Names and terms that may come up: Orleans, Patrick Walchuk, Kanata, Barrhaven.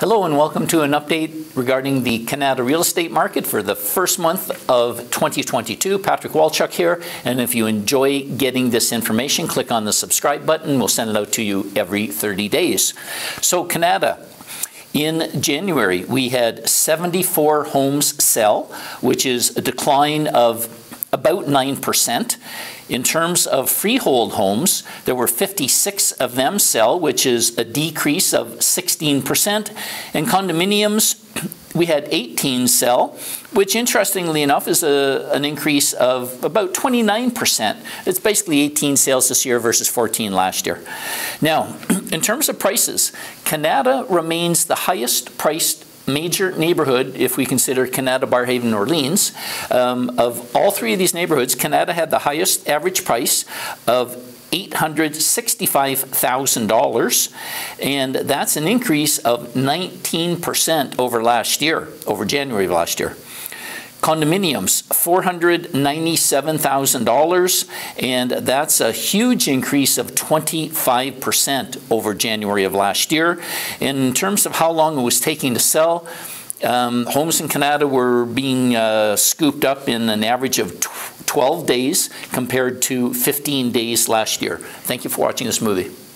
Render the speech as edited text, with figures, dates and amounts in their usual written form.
Hello and welcome to an update regarding the Kanata real estate market for the first month of 2022. Patrick Walchuk here, and if you enjoy getting this information, click on the subscribe button. We'll send it out to you every 30 days. So Kanata, in January we had 74 homes sell, which is a decline of about 9%. In terms of freehold homes, there were 56 of them sell, which is a decrease of 16%. And condominiums, we had 18 sell, which interestingly enough is an increase of about 29%. It's basically 18 sales this year versus 14 last year. Now, in terms of prices, Kanata remains the highest priced major neighborhood, if we consider Kanata, Barrhaven, and Orleans. Of all three of these neighborhoods, Kanata had the highest average price of $865,000, and that's an increase of 19% over last year, over January of last year. Condominiums, $497,000, and that's a huge increase of 25% over January of last year. And in terms of how long it was taking to sell, homes in Kanata were being scooped up in an average of 12 days compared to 15 days last year. Thank you for watching this movie.